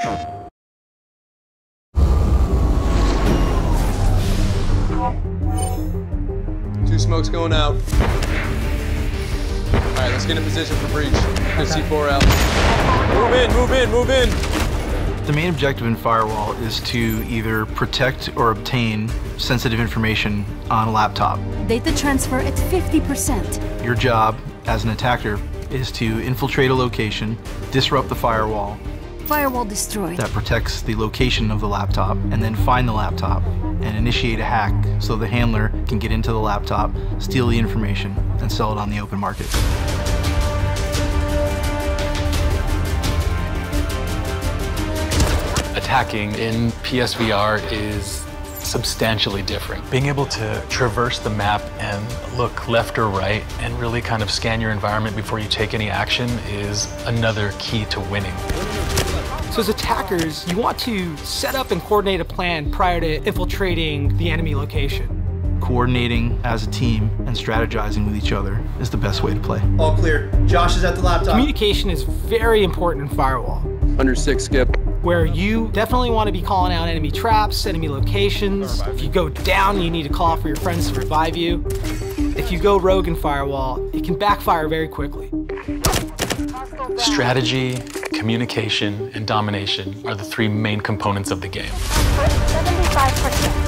Two smokes going out. All right, let's get in position for breach. Good C4 out. Move in, move in, move in. The main objective in Firewall is to either protect or obtain sensitive information on a laptop. Data transfer at 50%. Your job as an attacker is to infiltrate a location, disrupt the firewall, destroyed. That protects the location of the laptop, and then find the laptop and initiate a hack so the handler can get into the laptop, steal the information, and sell it on the open market. Attacking in PSVR is substantially different. Being able to traverse the map and look left or right and really kind of scan your environment before you take any action is another key to winning. So as attackers, you want to set up and coordinate a plan prior to infiltrating the enemy location. Coordinating as a team and strategizing with each other is the best way to play. All clear. Josh is at the laptop. Communication is very important in Firewall. Under six, skip. Where you definitely want to be calling out enemy traps, enemy locations. If you go down, you need to call out for your friends to revive you. If you go rogue in Firewall, it can backfire very quickly. Strategy, communication, and domination are the three main components of the game. 75%.